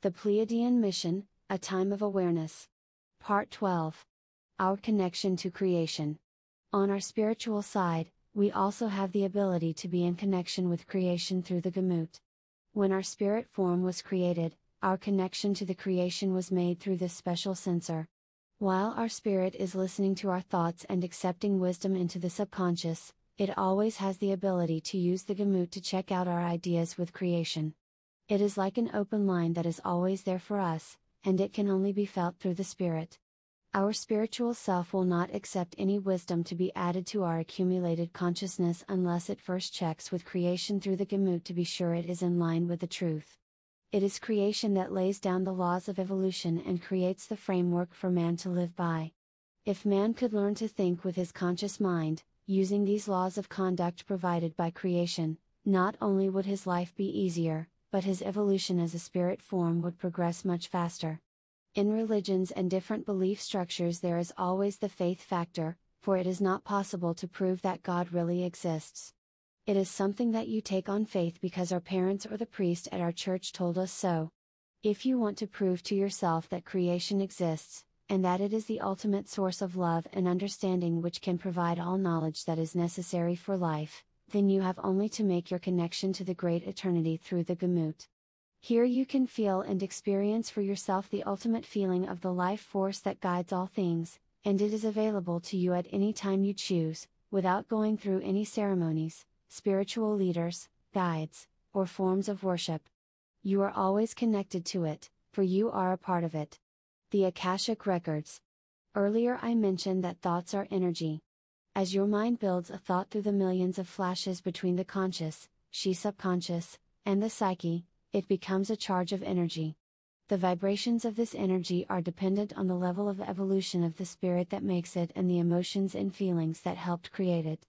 The Pleiadian Mission, A Time of Awareness. Part 12. Our Connection to Creation. On our spiritual side, we also have the ability to be in connection with creation through the gemut. When our spirit form was created, our connection to the creation was made through this special sensor. While our spirit is listening to our thoughts and accepting wisdom into the subconscious, it always has the ability to use the gemut to check out our ideas with creation. It is like an open line that is always there for us, and it can only be felt through the spirit. Our spiritual self will not accept any wisdom to be added to our accumulated consciousness unless it first checks with creation through the gemut to be sure it is in line with the truth. It is creation that lays down the laws of evolution and creates the framework for man to live by. If man could learn to think with his conscious mind, using these laws of conduct provided by creation, not only would his life be easier, but his evolution as a spirit form would progress much faster. In religions and different belief structures there is always the faith factor, for it is not possible to prove that God really exists. It is something that you take on faith because our parents or the priest at our church told us so. If you want to prove to yourself that creation exists, and that it is the ultimate source of love and understanding which can provide all knowledge that is necessary for life, then you have only to make your connection to the great eternity through the gemut. Here you can feel and experience for yourself the ultimate feeling of the life force that guides all things, and it is available to you at any time you choose, without going through any ceremonies, spiritual leaders, guides, or forms of worship. You are always connected to it, for you are a part of it. The Akashic Records. Earlier I mentioned that thoughts are energy. As your mind builds a thought through the millions of flashes between the conscious, subconscious, and the psyche, it becomes a charge of energy. The vibrations of this energy are dependent on the level of evolution of the spirit that makes it and the emotions and feelings that helped create it.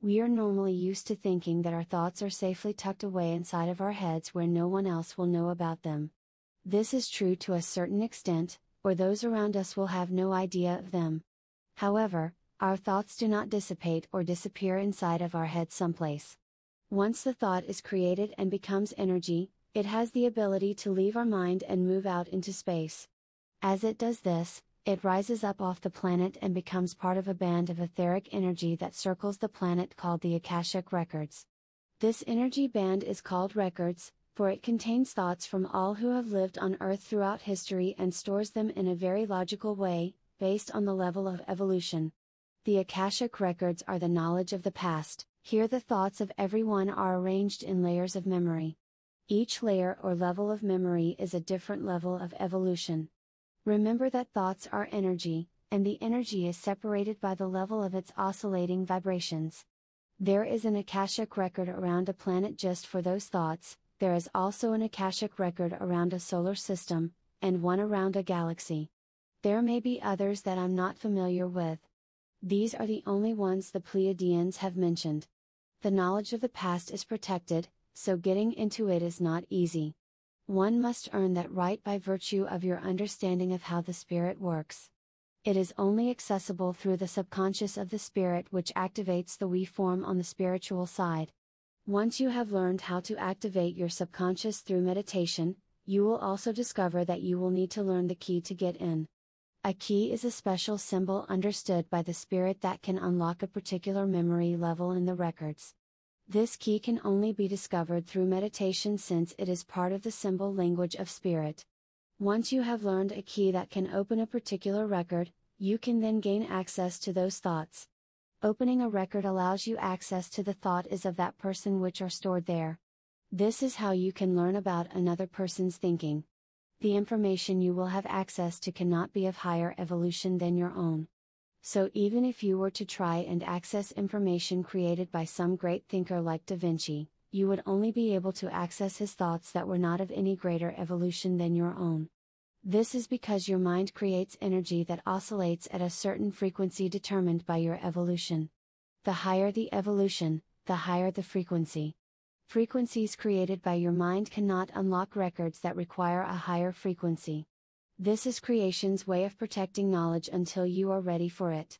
We are normally used to thinking that our thoughts are safely tucked away inside of our heads where no one else will know about them. This is true to a certain extent, or those around us will have no idea of them. However, our thoughts do not dissipate or disappear inside of our head someplace. Once the thought is created and becomes energy, it has the ability to leave our mind and move out into space. As it does this, it rises up off the planet and becomes part of a band of etheric energy that circles the planet called the Akashic Records. This energy band is called Records, for it contains thoughts from all who have lived on Earth throughout history and stores them in a very logical way, based on the level of evolution. The Akashic Records are the knowledge of the past. Here the thoughts of everyone are arranged in layers of memory. Each layer or level of memory is a different level of evolution. Remember that thoughts are energy, and the energy is separated by the level of its oscillating vibrations. There is an Akashic record around a planet just for those thoughts. There is also an Akashic record around a solar system, and one around a galaxy. There may be others that I'm not familiar with. These are the only ones the Pleiadians have mentioned. The knowledge of the past is protected, so getting into it is not easy. One must earn that right by virtue of your understanding of how the spirit works. It is only accessible through the subconscious of the spirit which activates the we form on the spiritual side. Once you have learned how to activate your subconscious through meditation, you will also discover that you will need to learn the key to get in. A key is a special symbol understood by the spirit that can unlock a particular memory level in the records. This key can only be discovered through meditation since it is part of the symbol language of spirit. Once you have learned a key that can open a particular record, you can then gain access to those thoughts. Opening a record allows you access to the thoughts of that person which are stored there. This is how you can learn about another person's thinking. The information you will have access to cannot be of higher evolution than your own. So even if you were to try and access information created by some great thinker like Da Vinci, you would only be able to access his thoughts that were not of any greater evolution than your own. This is because your mind creates energy that oscillates at a certain frequency determined by your evolution. The higher the evolution, the higher the frequency. Frequencies created by your mind cannot unlock records that require a higher frequency. This is creation's way of protecting knowledge until you are ready for it.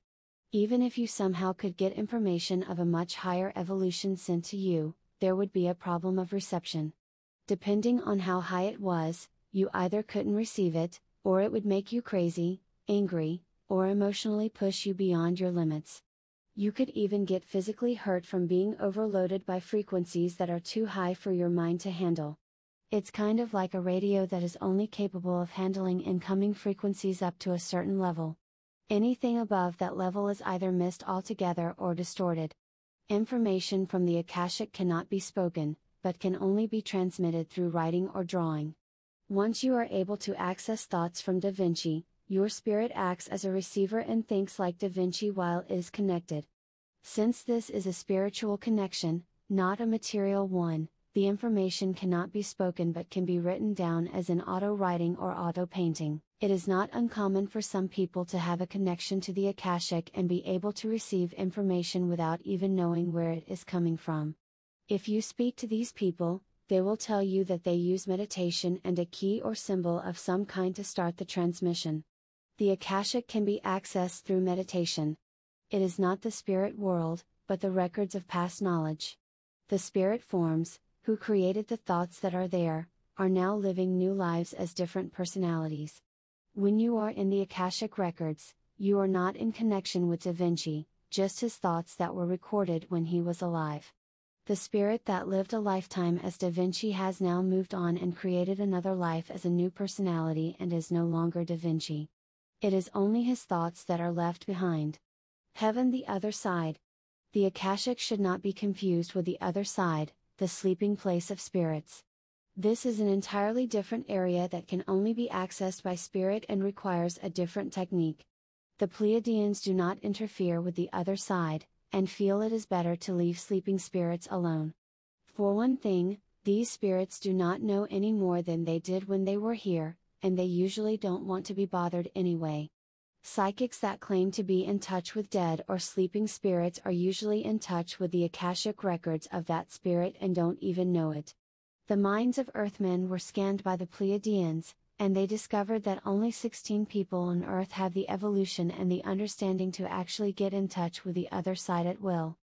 Even if you somehow could get information of a much higher evolution sent to you, there would be a problem of reception. Depending on how high it was, you either couldn't receive it, or it would make you crazy, angry, or emotionally push you beyond your limits. You could even get physically hurt from being overloaded by frequencies that are too high for your mind to handle. It's kind of like a radio that is only capable of handling incoming frequencies up to a certain level. Anything above that level is either missed altogether or distorted. Information from the Akashic cannot be spoken, but can only be transmitted through writing or drawing. Once you are able to access thoughts from Da Vinci, your spirit acts as a receiver and thinks like Da Vinci while it is connected. Since this is a spiritual connection, not a material one, the information cannot be spoken but can be written down as in auto-writing or auto-painting. It is not uncommon for some people to have a connection to the Akashic and be able to receive information without even knowing where it is coming from. If you speak to these people, they will tell you that they use meditation and a key or symbol of some kind to start the transmission. The Akashic can be accessed through meditation. It is not the spirit world, but the records of past knowledge. The spirit forms, who created the thoughts that are there, are now living new lives as different personalities. When you are in the Akashic Records, you are not in connection with Da Vinci, just his thoughts that were recorded when he was alive. The spirit that lived a lifetime as Da Vinci has now moved on and created another life as a new personality and is no longer Da Vinci. It is only his thoughts that are left behind. Heaven, the other side. The Akashic should not be confused with the other side, the sleeping place of spirits. This is an entirely different area that can only be accessed by spirit and requires a different technique. The Pleiadians do not interfere with the other side, and feel it is better to leave sleeping spirits alone. For one thing, these spirits do not know any more than they did when they were here, and they usually don't want to be bothered anyway. Psychics that claim to be in touch with dead or sleeping spirits are usually in touch with the Akashic records of that spirit and don't even know it. The minds of Earthmen were scanned by the Pleiadians, and they discovered that only 16 people on Earth have the evolution and the understanding to actually get in touch with the other side at will.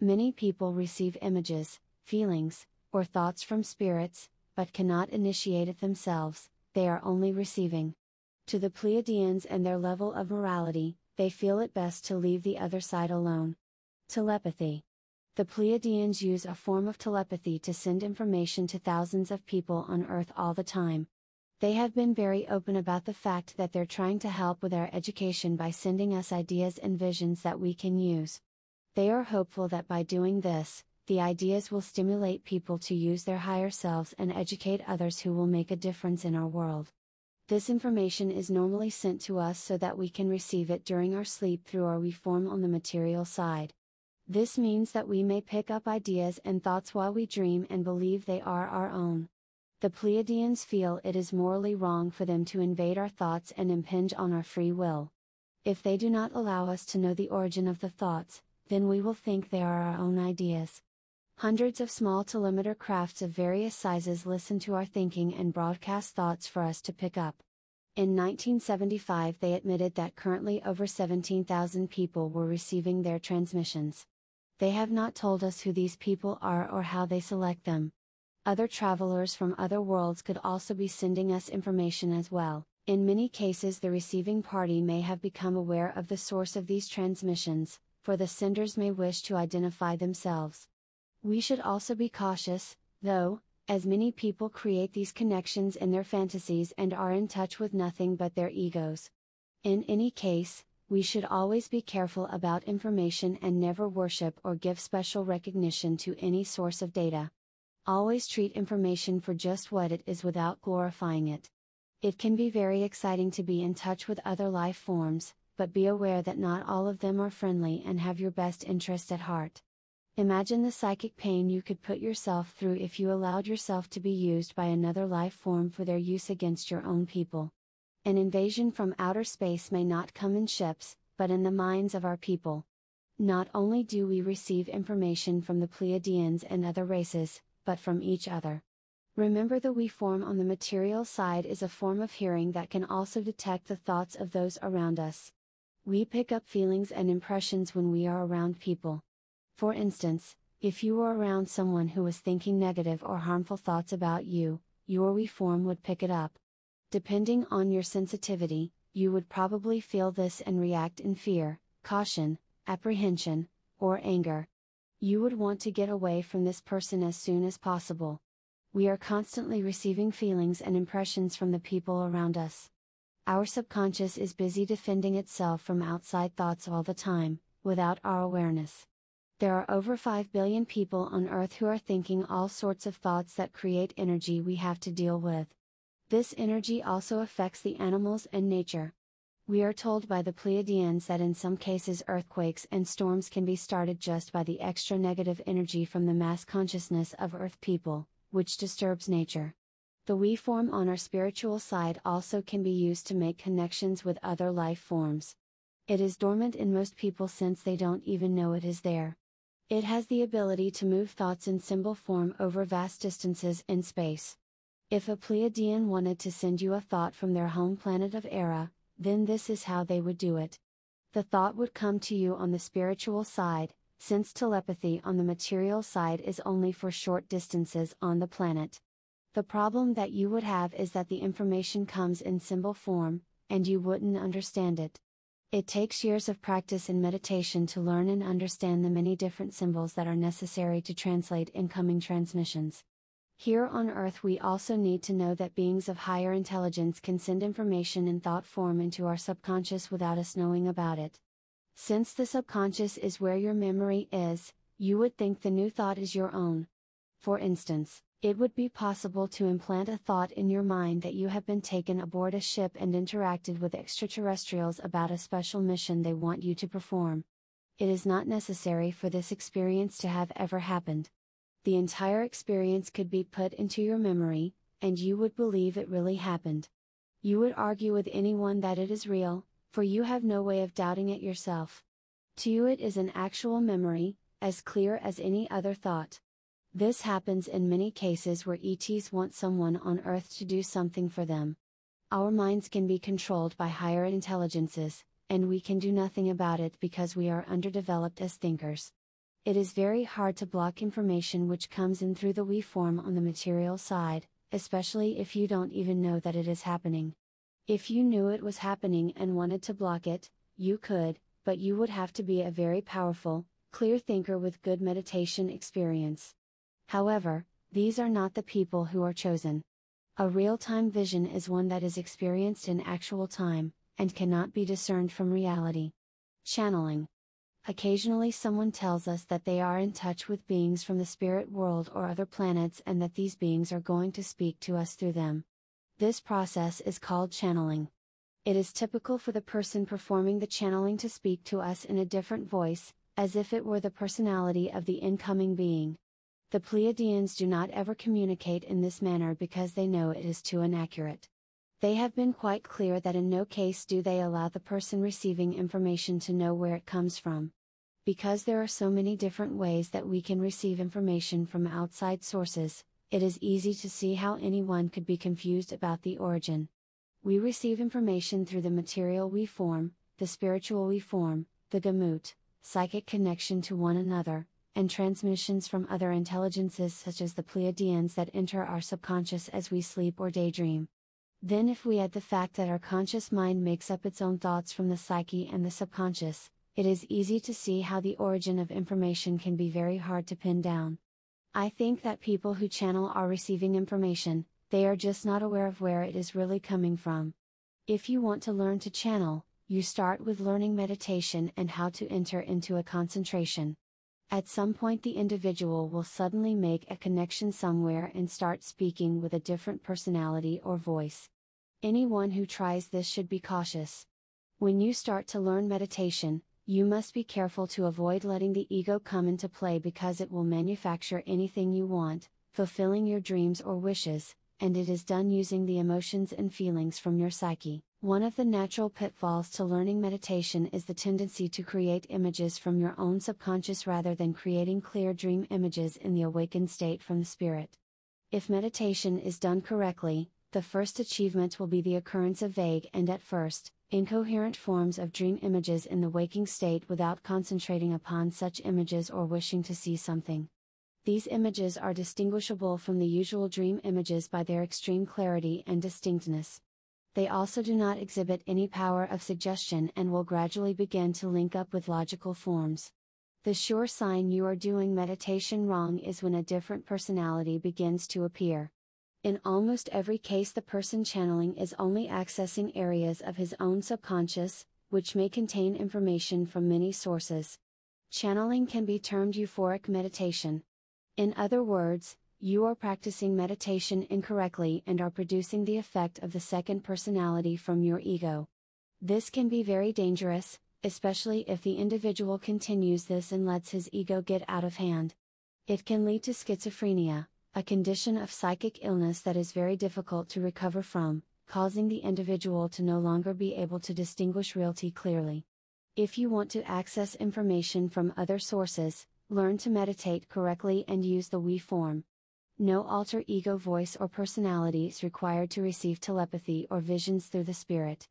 Many people receive images, feelings, or thoughts from spirits, but cannot initiate it themselves. They are only receiving. To the Pleiadians and their level of morality, they feel it best to leave the other side alone. Telepathy. The Pleiadians use a form of telepathy to send information to thousands of people on Earth all the time. They have been very open about the fact that they're trying to help with our education by sending us ideas and visions that we can use. They are hopeful that by doing this, the ideas will stimulate people to use their higher selves and educate others who will make a difference in our world. This information is normally sent to us so that we can receive it during our sleep through our reform on the material side. This means that we may pick up ideas and thoughts while we dream and believe they are our own. The Pleiadians feel it is morally wrong for them to invade our thoughts and impinge on our free will. If they do not allow us to know the origin of the thoughts, then we will think they are our own ideas. Hundreds of small telemeter crafts of various sizes listen to our thinking and broadcast thoughts for us to pick up. In 1975 they admitted that currently over 17,000 people were receiving their transmissions. They have not told us who these people are or how they select them. Other travelers from other worlds could also be sending us information as well. In many cases the receiving party may have become aware of the source of these transmissions, for the senders may wish to identify themselves. We should also be cautious, though, as many people create these connections in their fantasies and are in touch with nothing but their egos. In any case, we should always be careful about information and never worship or give special recognition to any source of data. Always treat information for just what it is without glorifying it. It can be very exciting to be in touch with other life forms, but be aware that not all of them are friendly and have your best interest at heart. Imagine the psychic pain you could put yourself through if you allowed yourself to be used by another life form for their use against your own people. An invasion from outer space may not come in ships, but in the minds of our people. Not only do we receive information from the Pleiadians and other races, but from each other. Remember the we form on the material side is a form of hearing that can also detect the thoughts of those around us. We pick up feelings and impressions when we are around people. For instance, if you were around someone who was thinking negative or harmful thoughts about you, your we form would pick it up. Depending on your sensitivity, you would probably feel this and react in fear, caution, apprehension, or anger. You would want to get away from this person as soon as possible. We are constantly receiving feelings and impressions from the people around us. Our subconscious is busy defending itself from outside thoughts all the time, without our awareness. There are over 5 billion people on Earth who are thinking all sorts of thoughts that create energy we have to deal with. This energy also affects the animals and nature. We are told by the Pleiadians that in some cases earthquakes and storms can be started just by the extra negative energy from the mass consciousness of Earth people, which disturbs nature. The we form on our spiritual side also can be used to make connections with other life forms. It is dormant in most people since they don't even know it is there. It has the ability to move thoughts in symbol form over vast distances in space. If a Pleiadian wanted to send you a thought from their home planet of Era, then this is how they would do it. The thought would come to you on the spiritual side, since telepathy on the material side is only for short distances on the planet. The problem that you would have is that the information comes in symbol form, and you wouldn't understand it. It takes years of practice and meditation to learn and understand the many different symbols that are necessary to translate incoming transmissions. Here on Earth we also need to know that beings of higher intelligence can send information in thought form into our subconscious without us knowing about it. Since the subconscious is where your memory is, you would think the new thought is your own. For instance, it would be possible to implant a thought in your mind that you have been taken aboard a ship and interacted with extraterrestrials about a special mission they want you to perform. It is not necessary for this experience to have ever happened. The entire experience could be put into your memory, and you would believe it really happened. You would argue with anyone that it is real, for you have no way of doubting it yourself. To you it is an actual memory, as clear as any other thought. This happens in many cases where ETs want someone on Earth to do something for them. Our minds can be controlled by higher intelligences, and we can do nothing about it because we are underdeveloped as thinkers. It is very hard to block information which comes in through the we form on the material side, especially if you don't even know that it is happening. If you knew it was happening and wanted to block it, you could, but you would have to be a very powerful, clear thinker with good meditation experience. However, these are not the people who are chosen. A real-time vision is one that is experienced in actual time, and cannot be discerned from reality. Channeling. Occasionally someone tells us that they are in touch with beings from the spirit world or other planets and that these beings are going to speak to us through them. This process is called channeling. It is typical for the person performing the channeling to speak to us in a different voice, as if it were the personality of the incoming being. The Pleiadians do not ever communicate in this manner because they know it is too inaccurate. They have been quite clear that in no case do they allow the person receiving information to know where it comes from. Because there are so many different ways that we can receive information from outside sources, it is easy to see how anyone could be confused about the origin. We receive information through the material we form, the spiritual we form, the gemut, psychic connection to one another, and transmissions from other intelligences such as the Pleiadians that enter our subconscious as we sleep or daydream. Then if we add the fact that our conscious mind makes up its own thoughts from the psyche and the subconscious, it is easy to see how the origin of information can be very hard to pin down. I think that people who channel are receiving information, they are just not aware of where it is really coming from. If you want to learn to channel, you start with learning meditation and how to enter into a concentration. At some point the individual will suddenly make a connection somewhere and start speaking with a different personality or voice. Anyone who tries this should be cautious. When you start to learn meditation, you must be careful to avoid letting the ego come into play because it will manufacture anything you want, fulfilling your dreams or wishes, and it is done using the emotions and feelings from your psyche. One of the natural pitfalls to learning meditation is the tendency to create images from your own subconscious rather than creating clear dream images in the awakened state from the spirit. If meditation is done correctly, the first achievement will be the occurrence of vague and at first, incoherent forms of dream images in the waking state without concentrating upon such images or wishing to see something. These images are distinguishable from the usual dream images by their extreme clarity and distinctness. they also do not exhibit any power of suggestion and will gradually begin to link up with logical forms. The sure sign you are doing meditation wrong is when a different personality begins to appear. In almost every case, the person channeling is only accessing areas of his own subconscious, which may contain information from many sources. Channeling can be termed euphoric meditation. In other words, you are practicing meditation incorrectly and are producing the effect of the second personality from your ego. This can be very dangerous, especially if the individual continues this and lets his ego get out of hand. It can lead to schizophrenia, a condition of psychic illness that is very difficult to recover from, causing the individual to no longer be able to distinguish reality clearly. If you want to access information from other sources, learn to meditate correctly and use the we form. No alter ego voice or personality is required to receive telepathy or visions through the spirit.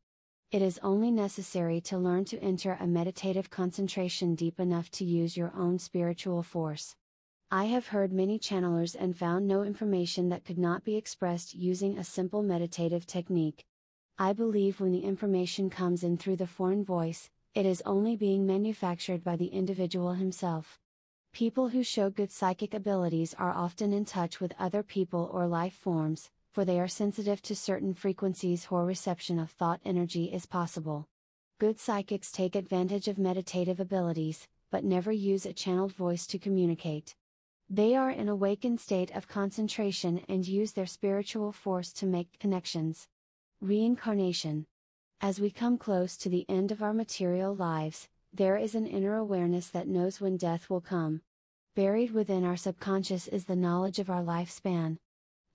It is only necessary to learn to enter a meditative concentration deep enough to use your own spiritual force. I have heard many channelers and found no information that could not be expressed using a simple meditative technique. I believe when the information comes in through the foreign voice, it is only being manufactured by the individual himself. People who show good psychic abilities are often in touch with other people or life forms, for they are sensitive to certain frequencies where reception of thought energy is possible. Good psychics take advantage of meditative abilities, but never use a channeled voice to communicate. They are in awakened state of concentration and use their spiritual force to make connections. Reincarnation. As we come close to the end of our material lives, there is an inner awareness that knows when death will come. Buried within our subconscious is the knowledge of our lifespan.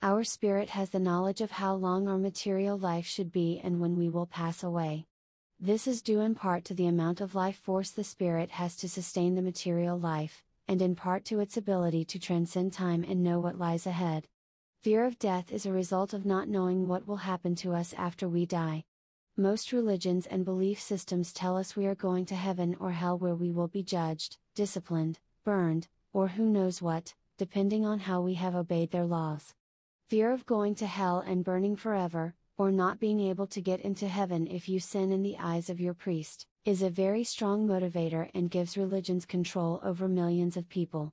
Our spirit has the knowledge of how long our material life should be and when we will pass away. This is due in part to the amount of life force the spirit has to sustain the material life, and in part to its ability to transcend time and know what lies ahead. Fear of death is a result of not knowing what will happen to us after we die. Most religions and belief systems tell us we are going to heaven or hell, where we will be judged, disciplined, burned, or who knows what, depending on how we have obeyed their laws. Fear of going to hell and burning forever, or not being able to get into heaven if you sin in the eyes of your priest, is a very strong motivator and gives religions control over millions of people.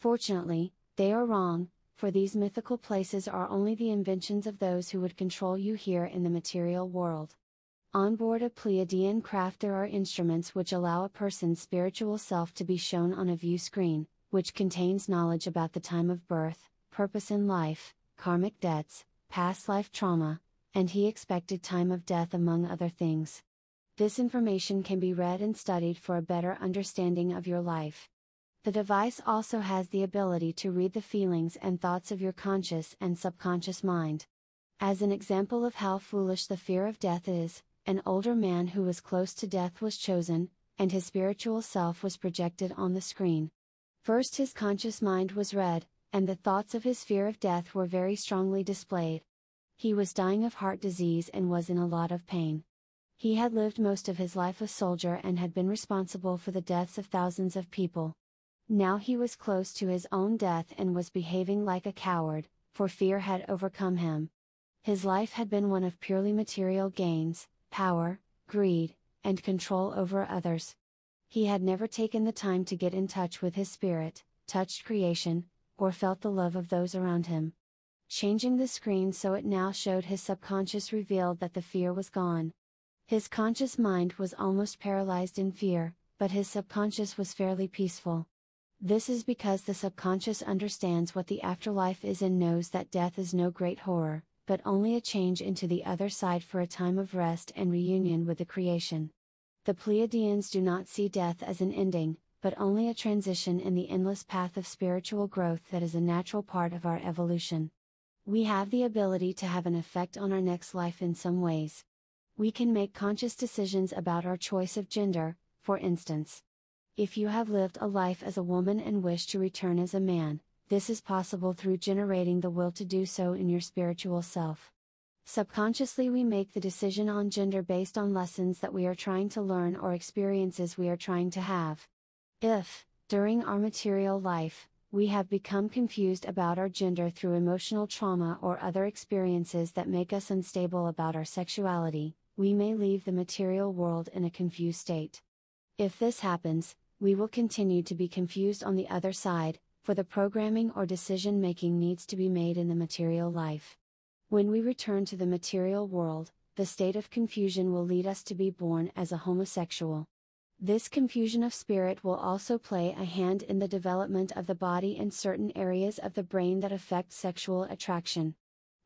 Fortunately, they are wrong, for these mythical places are only the inventions of those who would control you here in the material world. On board a Pleiadian craft there are instruments which allow a person's spiritual self to be shown on a view screen, which contains knowledge about the time of birth, purpose in life, karmic debts, past life trauma, and the expected time of death, among other things. This information can be read and studied for a better understanding of your life. The device also has the ability to read the feelings and thoughts of your conscious and subconscious mind. As an example of how foolish the fear of death is, an older man who was close to death was chosen, and his spiritual self was projected on the screen. First his conscious mind was read, and the thoughts of his fear of death were very strongly displayed. He was dying of heart disease and was in a lot of pain. He had lived most of his life a soldier and had been responsible for the deaths of thousands of people. Now he was close to his own death and was behaving like a coward, for fear had overcome him. His life had been one of purely material gains, power, greed, and control over others. He had never taken the time to get in touch with his spirit, touched creation, or felt the love of those around him. Changing the screen so it now showed his subconscious revealed that the fear was gone. His conscious mind was almost paralyzed in fear, but his subconscious was fairly peaceful. This is because the subconscious understands what the afterlife is and knows that death is no great horror, but only a change into the other side for a time of rest and reunion with the creation. The Pleiadians do not see death as an ending, but only a transition in the endless path of spiritual growth that is a natural part of our evolution. We have the ability to have an effect on our next life in some ways. We can make conscious decisions about our choice of gender, for instance. If you have lived a life as a woman and wish to return as a man, this is possible through generating the will to do so in your spiritual self. Subconsciously we make the decision on gender based on lessons that we are trying to learn or experiences we are trying to have. If, during our material life, we have become confused about our gender through emotional trauma or other experiences that make us unstable about our sexuality, we may leave the material world in a confused state. If this happens, we will continue to be confused on the other side, for the programming or decision-making needs to be made in the material life. When we return to the material world, the state of confusion will lead us to be born as a homosexual. This confusion of spirit will also play a hand in the development of the body and certain areas of the brain that affect sexual attraction.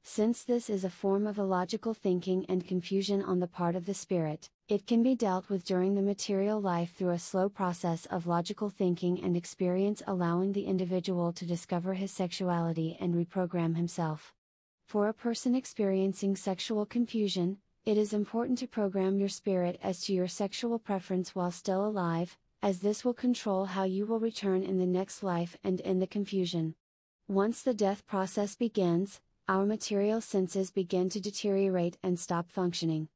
Since this is a form of illogical thinking and confusion on the part of the spirit, it can be dealt with during the material life through a slow process of logical thinking and experience, allowing the individual to discover his sexuality and reprogram himself. For a person experiencing sexual confusion, it is important to program your spirit as to your sexual preference while still alive, as this will control how you will return in the next life and end the confusion. Once the death process begins, our material senses begin to deteriorate and stop functioning.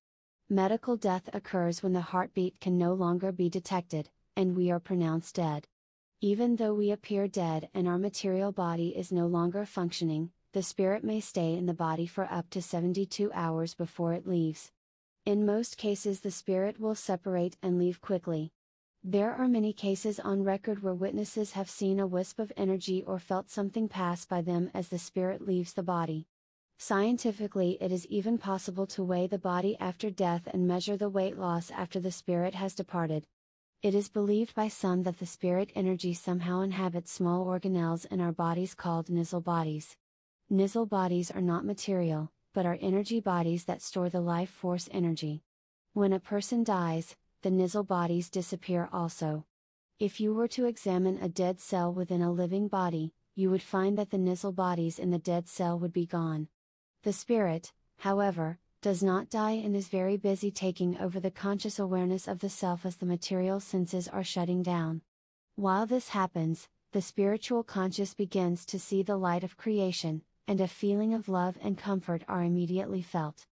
Medical death occurs when the heartbeat can no longer be detected, and we are pronounced dead. Even though we appear dead and our material body is no longer functioning, the spirit may stay in the body for up to 72 hours before it leaves. In most cases, the spirit will separate and leave quickly. There are many cases on record where witnesses have seen a wisp of energy or felt something pass by them as the spirit leaves the body. Scientifically, it is even possible to weigh the body after death and measure the weight loss after the spirit has departed. It is believed by some that the spirit energy somehow inhabits small organelles in our bodies called Nissl bodies. Nissl bodies are not material, but are energy bodies that store the life force energy. When a person dies, the Nissl bodies disappear also. If you were to examine a dead cell within a living body, you would find that the Nissl bodies in the dead cell would be gone. The spirit, however, does not die and is very busy taking over the conscious awareness of the self as the material senses are shutting down. While this happens, the spiritual conscious begins to see the light of creation, and a feeling of love and comfort are immediately felt.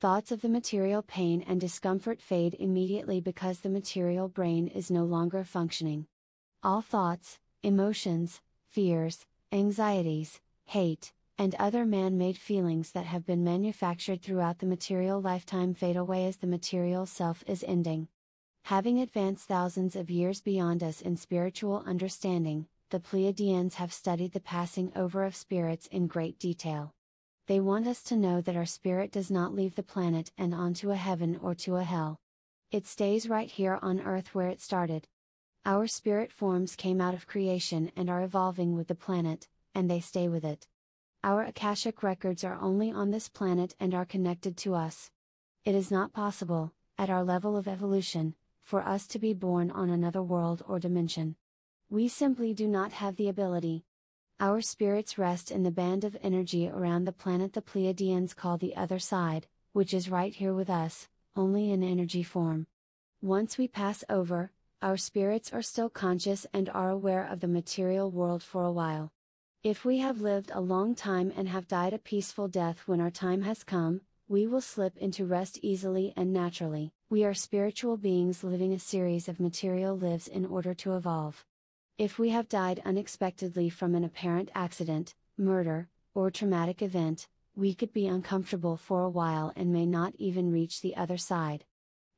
Thoughts of the material pain and discomfort fade immediately because the material brain is no longer functioning. All thoughts, emotions, fears, anxieties, hate, and other man-made feelings that have been manufactured throughout the material lifetime fade away as the material self is ending. Having advanced thousands of years beyond us in spiritual understanding, the Pleiadians have studied the passing over of spirits in great detail. They want us to know that our spirit does not leave the planet and onto a heaven or to a hell. It stays right here on Earth where it started. Our spirit forms came out of creation and are evolving with the planet, and they stay with it. Our Akashic records are only on this planet and are connected to us. It is not possible, at our level of evolution, for us to be born on another world or dimension. We simply do not have the ability. Our spirits rest in the band of energy around the planet the Pleiadians call the other side, which is right here with us, only in energy form. Once we pass over, our spirits are still conscious and are aware of the material world for a while. If we have lived a long time and have died a peaceful death when our time has come, we will slip into rest easily and naturally. We are spiritual beings living a series of material lives in order to evolve. If we have died unexpectedly from an apparent accident, murder, or traumatic event, we could be uncomfortable for a while and may not even reach the other side.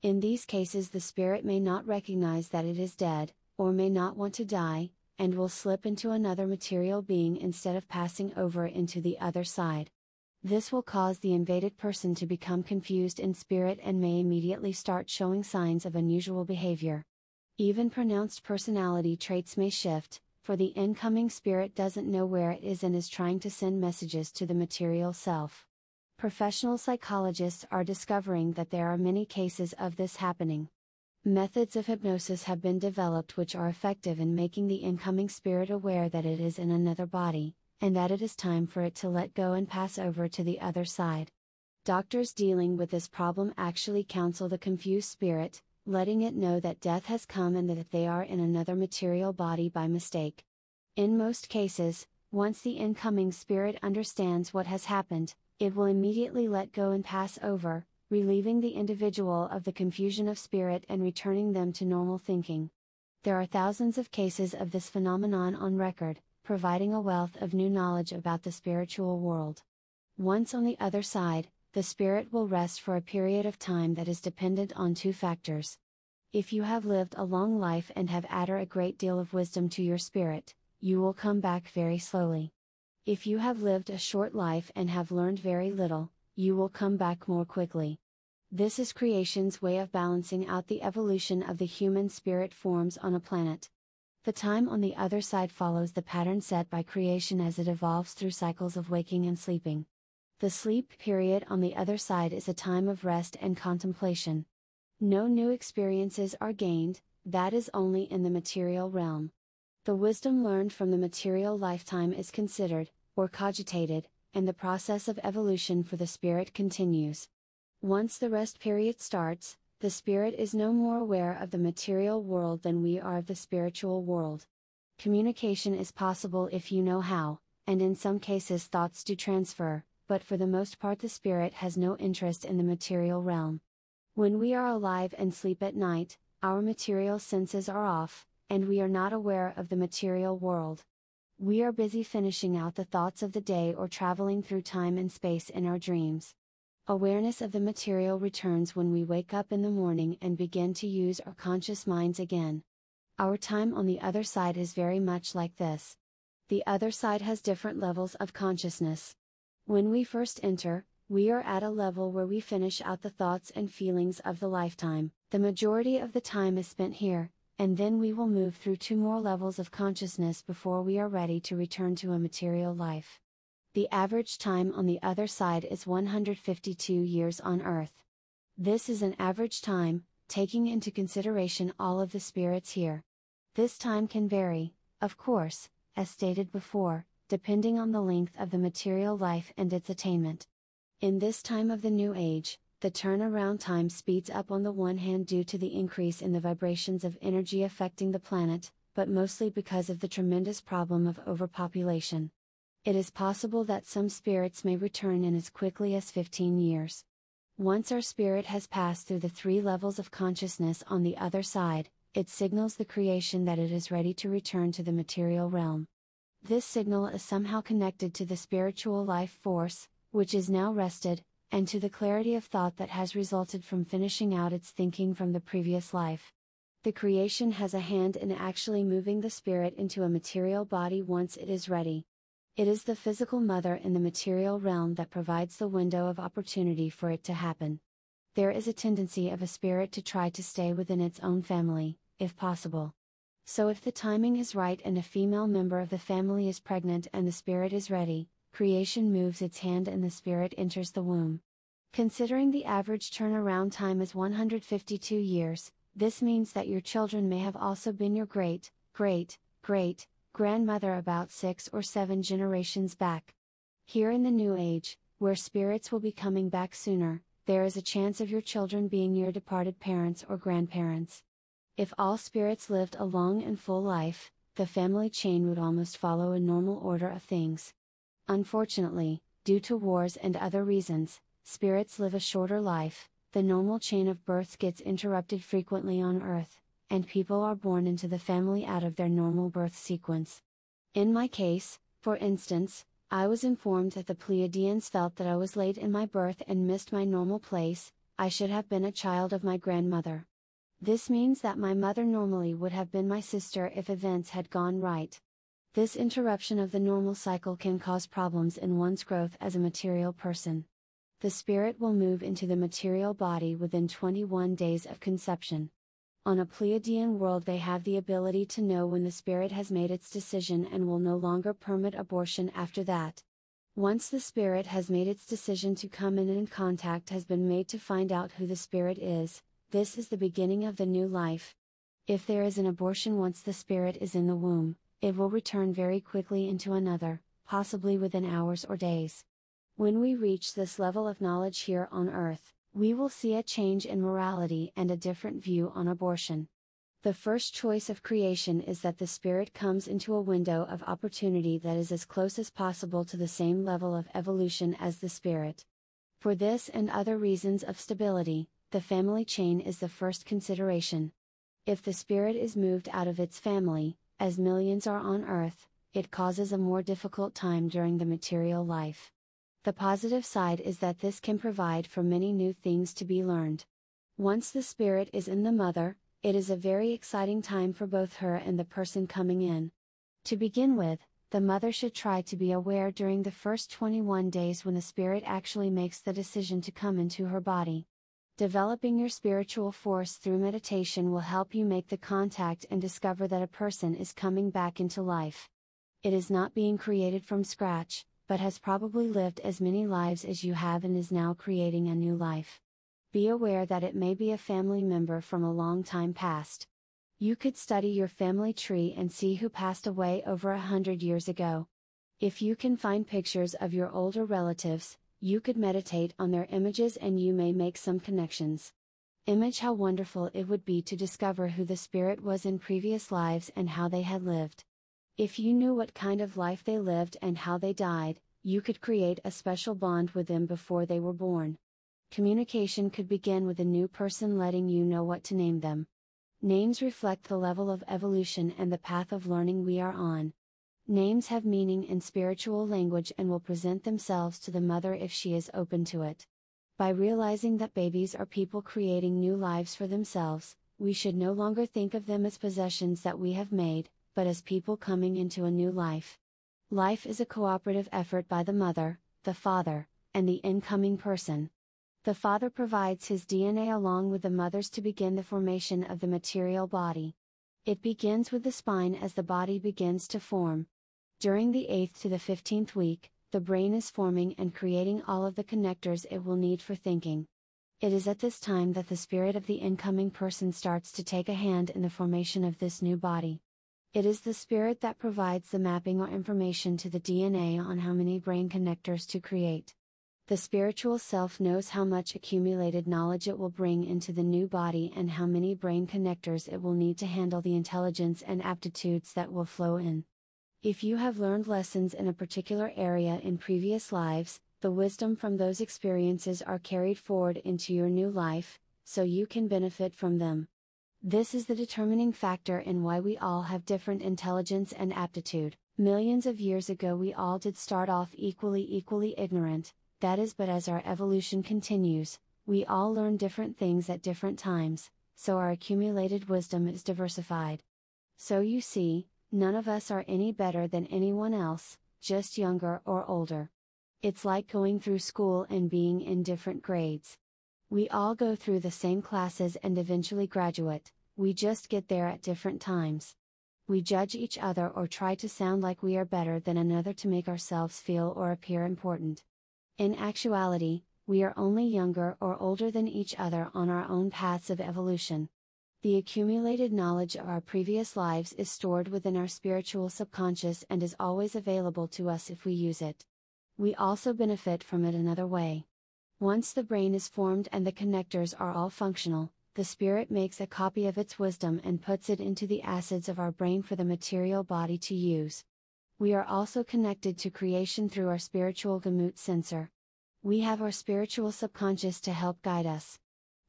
In these cases, the spirit may not recognize that it is dead, or may not want to die, and will slip into another material being instead of passing over into the other side. This will cause the invaded person to become confused in spirit and may immediately start showing signs of unusual behavior. Even pronounced personality traits may shift, for the incoming spirit doesn't know where it is and is trying to send messages to the material self. Professional psychologists are discovering that there are many cases of this happening. Methods of hypnosis have been developed which are effective in making the incoming spirit aware that it is in another body, and that it is time for it to let go and pass over to the other side. Doctors dealing with this problem actually counsel the confused spirit, letting it know that death has come and that they are in another material body by mistake. In most cases, once the incoming spirit understands what has happened, it will immediately let go and pass over, relieving the individual of the confusion of spirit and returning them to normal thinking. There are thousands of cases of this phenomenon on record, providing a wealth of new knowledge about the spiritual world. Once on the other side, the spirit will rest for a period of time that is dependent on two factors. If you have lived a long life and have added a great deal of wisdom to your spirit, you will come back very slowly. If you have lived a short life and have learned very little, you will come back more quickly. This is creation's way of balancing out the evolution of the human spirit forms on a planet. The time on the other side follows the pattern set by creation as it evolves through cycles of waking and sleeping. The sleep period on the other side is a time of rest and contemplation. No new experiences are gained, that is only in the material realm. The wisdom learned from the material lifetime is considered, or cogitated, and the process of evolution for the spirit continues. Once the rest period starts, the spirit is no more aware of the material world than we are of the spiritual world. Communication is possible if you know how, and in some cases thoughts do transfer, but for the most part the spirit has no interest in the material realm. When we are alive and sleep at night, our material senses are off, and we are not aware of the material world. We are busy finishing out the thoughts of the day or traveling through time and space in our dreams. Awareness of the material returns when we wake up in the morning and begin to use our conscious minds again. Our time on the other side is very much like this. The other side has different levels of consciousness. When we first enter, we are at a level where we finish out the thoughts and feelings of the lifetime. The majority of the time is spent here, and then we will move through two more levels of consciousness before we are ready to return to a material life. The average time on the other side is 152 years on Earth. This is an average time, taking into consideration all of the spirits here. This time can vary, of course, as stated before, depending on the length of the material life and its attainment. In this time of the New Age, the turnaround time speeds up on the one hand due to the increase in the vibrations of energy affecting the planet, but mostly because of the tremendous problem of overpopulation. It is possible that some spirits may return in as quickly as 15 years. Once our spirit has passed through the three levels of consciousness on the other side, it signals the creation that it is ready to return to the material realm. This signal is somehow connected to the spiritual life force, which is now rested, and to the clarity of thought that has resulted from finishing out its thinking from the previous life. The creation has a hand in actually moving the spirit into a material body once it is ready. It is the physical mother in the material realm that provides the window of opportunity for it to happen. There is a tendency of a spirit to try to stay within its own family, if possible. So if the timing is right and a female member of the family is pregnant and the spirit is ready, creation moves its hand and the spirit enters the womb. Considering the average turnaround time is 152 years, this means that your children may have also been your great-great-great-grandmother about 6 or 7 generations back. Here in the New Age, where spirits will be coming back sooner, there is a chance of your children being your departed parents or grandparents. If all spirits lived a long and full life, the family chain would almost follow a normal order of things. Unfortunately, due to wars and other reasons, spirits live a shorter life, the normal chain of births gets interrupted frequently on Earth, and people are born into the family out of their normal birth sequence. In my case, for instance, I was informed that the Pleiadians felt that I was late in my birth and missed my normal place, I should have been a child of my grandmother. This means that my mother normally would have been my sister if events had gone right. This interruption of the normal cycle can cause problems in one's growth as a material person. The spirit will move into the material body within 21 days of conception. On a Pleiadian world they have the ability to know when the spirit has made its decision and will no longer permit abortion after that. Once the spirit has made its decision to come in and contact has been made to find out who the spirit is, this is the beginning of the new life. If there is an abortion once the spirit is in the womb, it will return very quickly into another, possibly within hours or days. When we reach this level of knowledge here on Earth, we will see a change in morality and a different view on abortion. The first choice of creation is that the spirit comes into a window of opportunity that is as close as possible to the same level of evolution as the spirit. For this and other reasons of stability, the family chain is the first consideration. If the spirit is moved out of its family, as millions are on Earth, it causes a more difficult time during the material life. The positive side is that this can provide for many new things to be learned. Once the spirit is in the mother, it is a very exciting time for both her and the person coming in. To begin with, the mother should try to be aware during the first 21 days when the spirit actually makes the decision to come into her body. Developing your spiritual force through meditation will help you make the contact and discover that a person is coming back into life. It is not being created from scratch, but has probably lived as many lives as you have and is now creating a new life. Be aware that it may be a family member from a long time past. You could study your family tree and see who passed away over 100 years ago. If you can find pictures of your older relatives, you could meditate on their images and you may make some connections. Image how wonderful it would be to discover who the spirit was in previous lives and how they had lived. If you knew what kind of life they lived and how they died, you could create a special bond with them before they were born. Communication could begin with a new person letting you know what to name them. Names reflect the level of evolution and the path of learning we are on. Names have meaning in spiritual language and will present themselves to the mother if she is open to it. By realizing that babies are people creating new lives for themselves, we should no longer think of them as possessions that we have made, but as people coming into a new life. Life is a cooperative effort by the mother, the father, and the incoming person. The father provides his DNA along with the mother's to begin the formation of the material body. It begins with the spine as the body begins to form. During the 8th to the 15th week, the brain is forming and creating all of the connectors it will need for thinking. It is at this time that the spirit of the incoming person starts to take a hand in the formation of this new body. It is the spirit that provides the mapping or information to the DNA on how many brain connectors to create. The spiritual self knows how much accumulated knowledge it will bring into the new body and how many brain connectors it will need to handle the intelligence and aptitudes that will flow in. If you have learned lessons in a particular area in previous lives, the wisdom from those experiences are carried forward into your new life, so you can benefit from them. This is the determining factor in why we all have different intelligence and aptitude. Millions of years ago we all did start off equally ignorant. That is, but as our evolution continues, we all learn different things at different times, so our accumulated wisdom is diversified. So you see, none of us are any better than anyone else, just younger or older. It's like going through school and being in different grades. We all go through the same classes and eventually graduate, we just get there at different times. We judge each other or try to sound like we are better than another to make ourselves feel or appear important. In actuality, we are only younger or older than each other on our own paths of evolution. The accumulated knowledge of our previous lives is stored within our spiritual subconscious and is always available to us if we use it. We also benefit from it another way. Once the brain is formed and the connectors are all functional, the spirit makes a copy of its wisdom and puts it into the acids of our brain for the material body to use. We are also connected to creation through our spiritual gemut sensor. We have our spiritual subconscious to help guide us.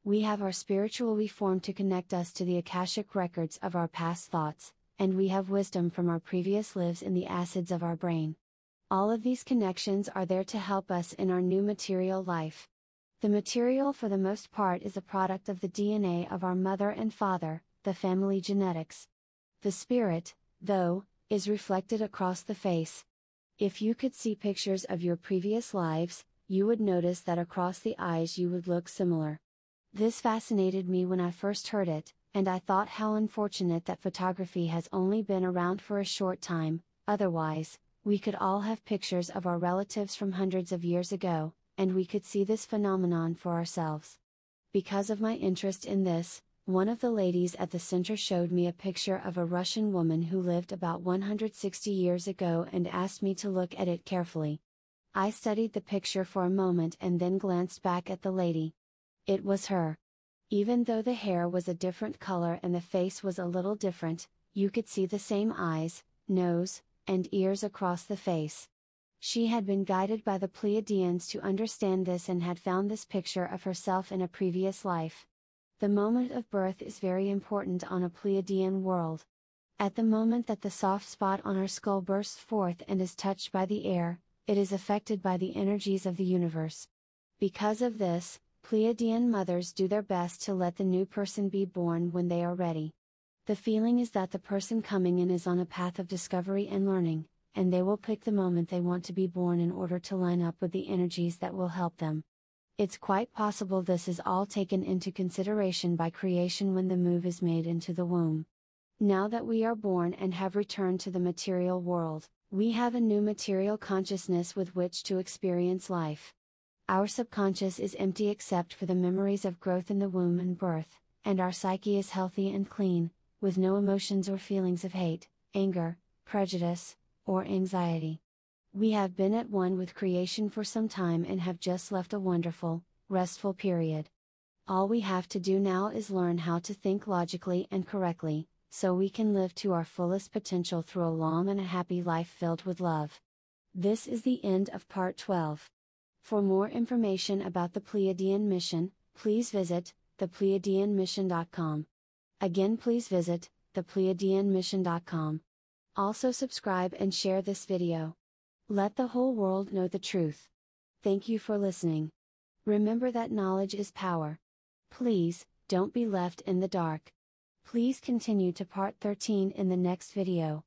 We have our spiritual reform to connect us to the Akashic records of our past thoughts, and we have wisdom from our previous lives in the acids of our brain. All of these connections are there to help us in our new material life. The material for the most part is a product of the DNA of our mother and father, the family genetics. The spirit, though, is reflected across the face. If you could see pictures of your previous lives, you would notice that across the eyes you would look similar. This fascinated me when I first heard it, and I thought how unfortunate that photography has only been around for a short time, otherwise, we could all have pictures of our relatives from hundreds of years ago, and we could see this phenomenon for ourselves. Because of my interest in this, one of the ladies at the center showed me a picture of a Russian woman who lived about 160 years ago and asked me to look at it carefully. I studied the picture for a moment and then glanced back at the lady. It was her. Even though the hair was a different color and the face was a little different, you could see the same eyes, nose, and ears across the face. She had been guided by the Pleiadians to understand this and had found this picture of herself in a previous life. The moment of birth is very important on a Pleiadian world. At the moment that the soft spot on our skull bursts forth and is touched by the air, it is affected by the energies of the universe. Because of this, Pleiadian mothers do their best to let the new person be born when they are ready. The feeling is that the person coming in is on a path of discovery and learning, and they will pick the moment they want to be born in order to line up with the energies that will help them. It's quite possible this is all taken into consideration by creation when the move is made into the womb. Now that we are born and have returned to the material world, we have a new material consciousness with which to experience life. Our subconscious is empty except for the memories of growth in the womb and birth, and our psyche is healthy and clean, with no emotions or feelings of hate, anger, prejudice, or anxiety. We have been at one with creation for some time and have just left a wonderful, restful period. All we have to do now is learn how to think logically and correctly, so we can live to our fullest potential through a long and a happy life filled with love. This is the end of Part 12. For more information about the Pleiadian Mission, please visit thepleiadianmission.com. Again, please visit thepleiadianmission.com. Also subscribe and share this video. Let the whole world know the truth. Thank you for listening. Remember that knowledge is power. Please, don't be left in the dark. Please continue to Part 13 in the next video.